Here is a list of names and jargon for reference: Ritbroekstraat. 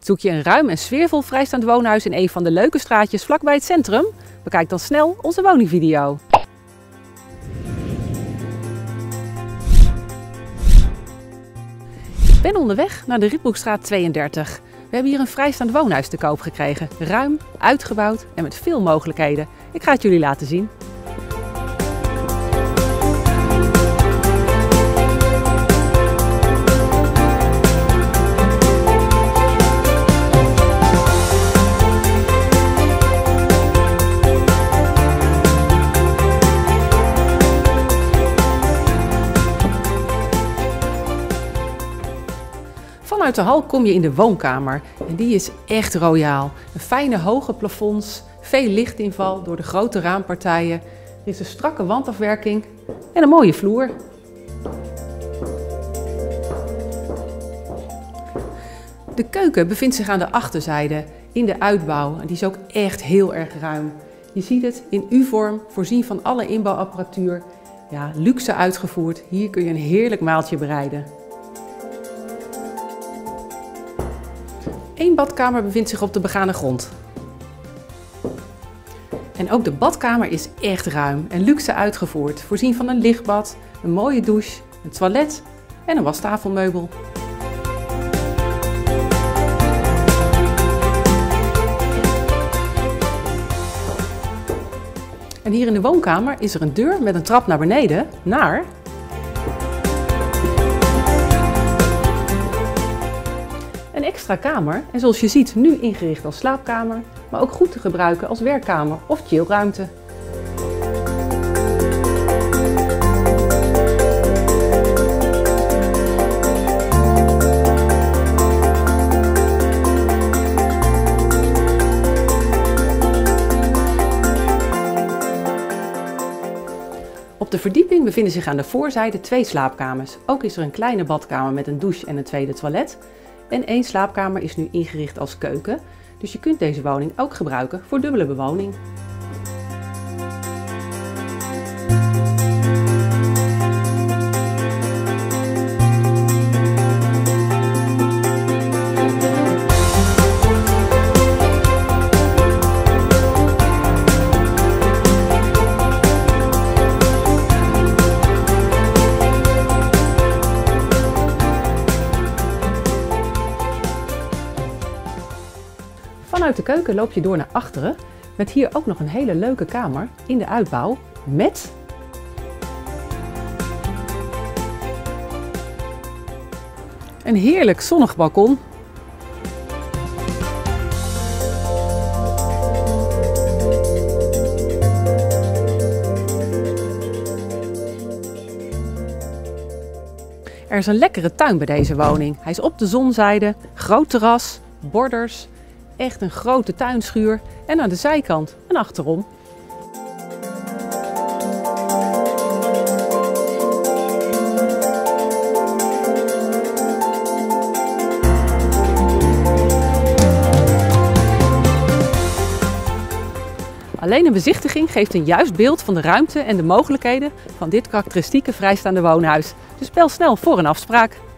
Zoek je een ruim en sfeervol vrijstaand woonhuis in een van de leuke straatjes vlakbij het centrum? Bekijk dan snel onze woningvideo. Ik ben onderweg naar de Ritbroekstraat 32. We hebben hier een vrijstaand woonhuis te koop gekregen. Ruim, uitgebouwd en met veel mogelijkheden. Ik ga het jullie laten zien. Vanuit de hal kom je in de woonkamer en die is echt royaal. Een fijne hoge plafonds, veel lichtinval door de grote raampartijen. Er is een strakke wandafwerking en een mooie vloer. De keuken bevindt zich aan de achterzijde in de uitbouw en die is ook echt heel erg ruim. Je ziet het in U-vorm, voorzien van alle inbouwapparatuur. Ja, luxe uitgevoerd. Hier kun je een heerlijk maaltje bereiden. Eén badkamer bevindt zich op de begane grond. En ook de badkamer is echt ruim en luxe uitgevoerd, voorzien van een lichtbad, een mooie douche, een toilet en een wastafelmeubel. En hier in de woonkamer is er een deur met een trap naar beneden, naar... een extra kamer en zoals je ziet nu ingericht als slaapkamer, maar ook goed te gebruiken als werkkamer of chillruimte. Op de verdieping bevinden zich aan de voorzijde twee slaapkamers. Ook is er een kleine badkamer met een douche en een tweede toilet. En één slaapkamer is nu ingericht als keuken, dus je kunt deze woning ook gebruiken voor dubbele bewoning. Vanuit de keuken loop je door naar achteren, met hier ook nog een hele leuke kamer in de uitbouw met een heerlijk zonnig balkon. Er is een lekkere tuin bij deze woning. Hij is op de zonzijde, groot terras, borders. Echt een grote tuinschuur en aan de zijkant en achterom. Alleen een bezichtiging geeft een juist beeld van de ruimte en de mogelijkheden van dit karakteristieke vrijstaande woonhuis. Dus bel snel voor een afspraak.